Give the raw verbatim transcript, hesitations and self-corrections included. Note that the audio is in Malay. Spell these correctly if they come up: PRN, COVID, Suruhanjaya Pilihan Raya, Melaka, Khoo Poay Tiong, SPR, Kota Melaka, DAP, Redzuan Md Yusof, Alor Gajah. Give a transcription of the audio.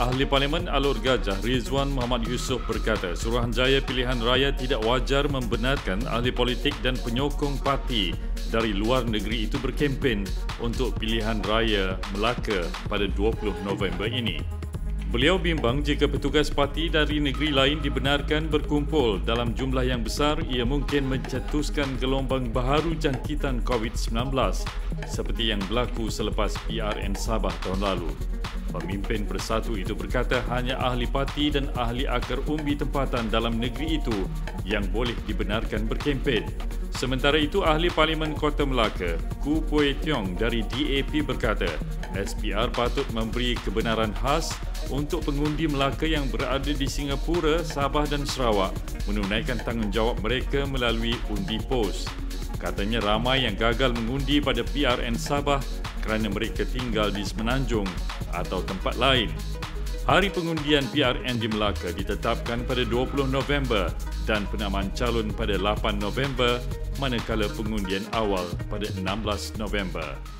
Ahli Parlimen Alor Gajah Redzuan Md Yusof berkata Suruhanjaya Pilihan Raya tidak wajar membenarkan ahli politik dan penyokong parti dari luar negeri itu berkempen untuk Pilihan Raya Melaka pada dua puluh November ini. Beliau bimbang jika petugas parti dari negeri lain dibenarkan berkumpul dalam jumlah yang besar, ia mungkin mencetuskan gelombang baru jangkitan COVID sembilan belas seperti yang berlaku selepas P R N Sabah tahun lalu. Pemimpin Bersatu itu berkata hanya ahli parti dan ahli akar umbi tempatan dalam negeri itu yang boleh dibenarkan berkempen. Sementara itu, Ahli Parlimen Kota Melaka, Khoo Poay Tiong dari D A P berkata, S P R patut memberi kebenaran khas untuk pengundi Melaka yang berada di Singapura, Sabah dan Sarawak menunaikan tanggungjawab mereka melalui undi pos. Katanya ramai yang gagal mengundi pada P R N Sabah kerana mereka tinggal di Semenanjung atau tempat lain. Hari pengundian P R N di Melaka ditetapkan pada dua puluh November dan penamaan calon pada lapan November, manakala pengundian awal pada enam belas November.